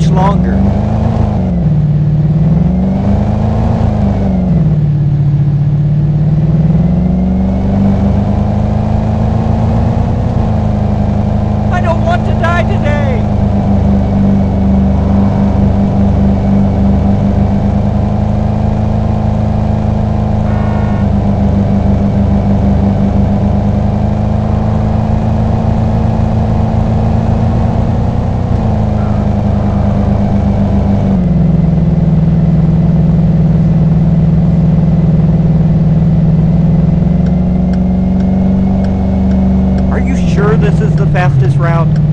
much longer. I don't want to die today. This is the fastest route.